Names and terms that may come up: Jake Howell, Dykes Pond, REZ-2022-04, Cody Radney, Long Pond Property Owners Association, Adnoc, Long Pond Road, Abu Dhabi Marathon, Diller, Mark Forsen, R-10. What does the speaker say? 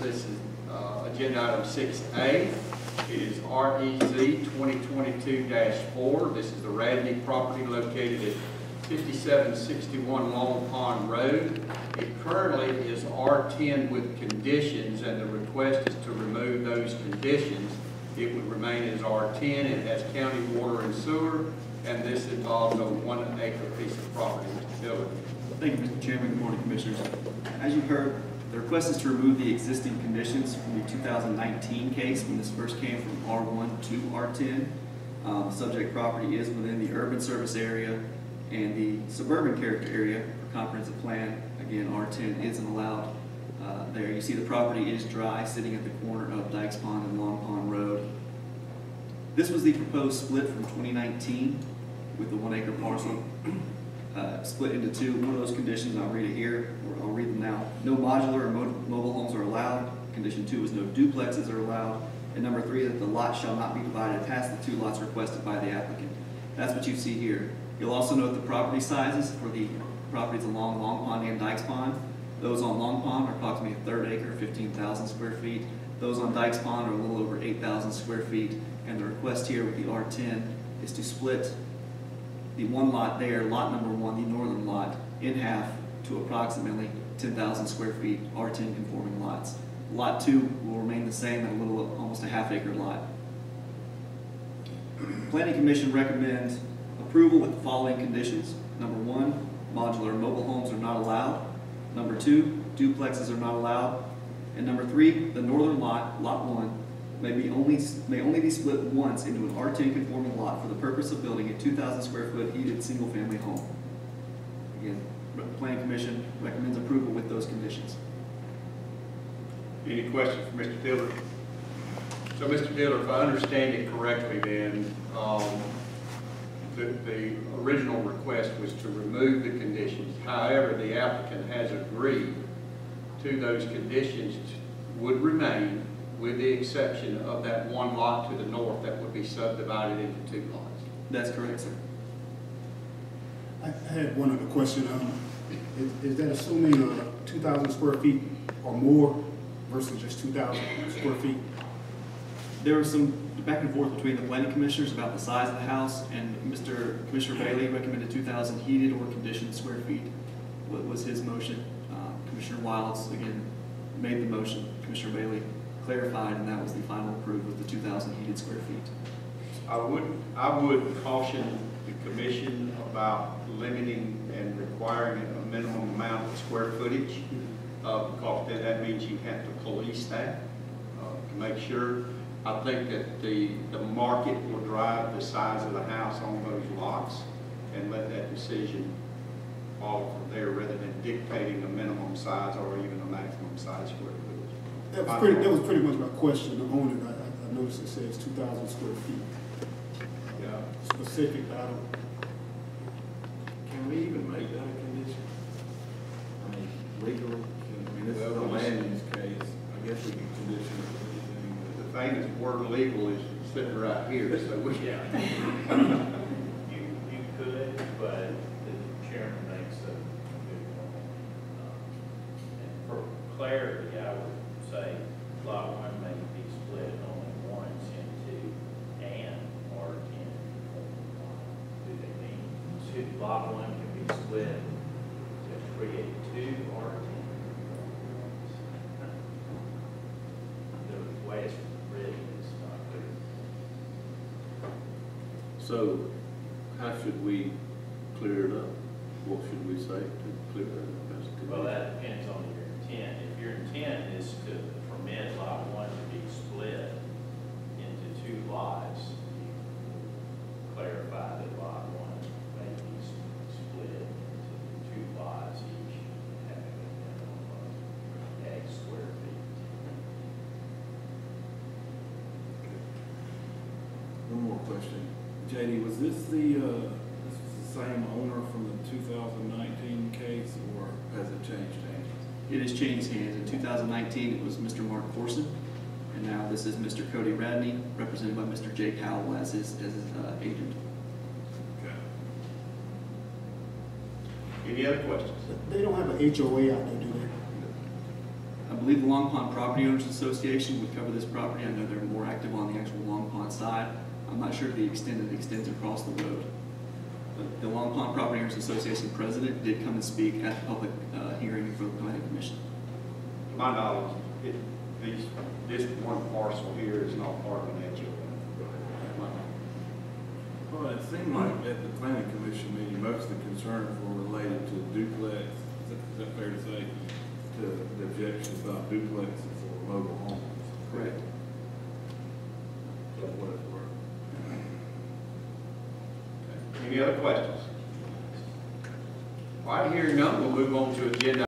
This is agenda item 6A. It is REZ-2022-04. This is the Radney property located at 5761 Long Pond Road. It currently is R-10 with conditions, and the request is to remove those conditions. It would remain as R-10. It has county water and sewer, and this involves a 1 acre piece of property. Thank you, Mr. Chairman. Good morning, Commissioners. As you heard, the request is to remove the existing conditions from the 2019 case when this first came from R1 to R10. The subject property is within the urban service area and the suburban character area for comprehensive plan. Again, R10 isn't allowed there. You see the property is dry, sitting at the corner of Dykes Pond and Long Pond Road. This was the proposed split from 2019 with the 1 acre parcel. Split into two. One of those conditions, I'll read it here, or I'll read them now. No modular or mobile homes are allowed. Condition two is no duplexes are allowed. And number three, that the lot shall not be divided past the two lots requested by the applicant. That's what you see here. You'll also note the property sizes for the properties along Long Pond and Dykes Pond. Those on Long Pond are approximately a 1/3 acre, 15,000 square feet. Those on Dykes Pond are a little over 8,000 square feet. And the request here with the R10 is to split the one lot there, lot number one, the northern lot, in half to approximately 10,000 square feet, R10 conforming lots. Lot two will remain the same at a little, almost a 1/2 acre lot. Planning Commission recommends approval with the following conditions. Number one, modular mobile homes are not allowed. Number two, duplexes are not allowed. And number three, the northern lot, lot one, may only be split once into an R10 conforming lot for the purpose of building a 2,000 square foot heated single family home. Again, the Planning Commission recommends approval with those conditions. Any questions for Mr. Diller? So Mr. Diller, if I understand it correctly then, the original request was to remove the conditions. However, the applicant has agreed to those conditions would remain, with the exception of that one lot to the north that would be subdivided into two lots. That's correct, sir. I had one other question. Is that assuming 2,000 square feet or more versus just 2,000 square feet? There was some back and forth between the planning commissioners about the size of the house, and Mr. Commissioner Bailey recommended 2,000 heated or conditioned square feet. What was his motion? Commissioner Wilds, again, made the motion. Commissioner Bailey clarified, and that was the final approved with the 2,000 heated square feet. I would caution the commission about limiting and requiring a minimum amount of square footage, because then that means you have to police that to make sure. I think that the market will drive the size of the house on those lots, and let that decision fall from there rather than dictating a minimum size or even a maximum size square footage. That was pretty much my question. The owner, I noticed it says 2,000 square feet. Yeah. Specific, I don't. Can we even make that a condition? I mean, legally? I mean, this is a land use case. I guess we can condition it. The famous word legal is sitting right here, so we can. Yeah. you could, but the chairman makes a good point. And for clarity, I would say lot one may be split only once into an R10. Do they mean lot one can be split to create two R10? The way it's written is not clear. So how should we clear it up? What should we say to clear it up? Well, that depends on your intent. If your intent is to permit lot one to be split into two lots, you clarify that lot one may be split into two lots, each having a minimum of X square feet. One more question. JD, was this the same owner from the 2019 case, or has it changed hands? It has changed hands. In 2019, it was Mr. Mark Forsen, and now this is Mr. Cody Radney, represented by Mr. Jake Howell as his agent. Okay. Any other questions? They don't have an HOA out there, do they? I believe the Long Pond Property Owners Association would cover this property. I know they're more active on the actual Long Pond side. I'm not sure to the extent it extends across the road. But the Long Pond Property Owners Association president did come and speak at the public hearing for the planning commission. To my knowledge, this one parcel here is not part of that. Well, it seemed like at the planning commission meeting, most of the concerns were related to duplex. Is that fair to say? To the objections about duplexes or mobile homes. Correct. So what it were. Okay. Any other questions? All right, hearing none, we'll move on to agenda.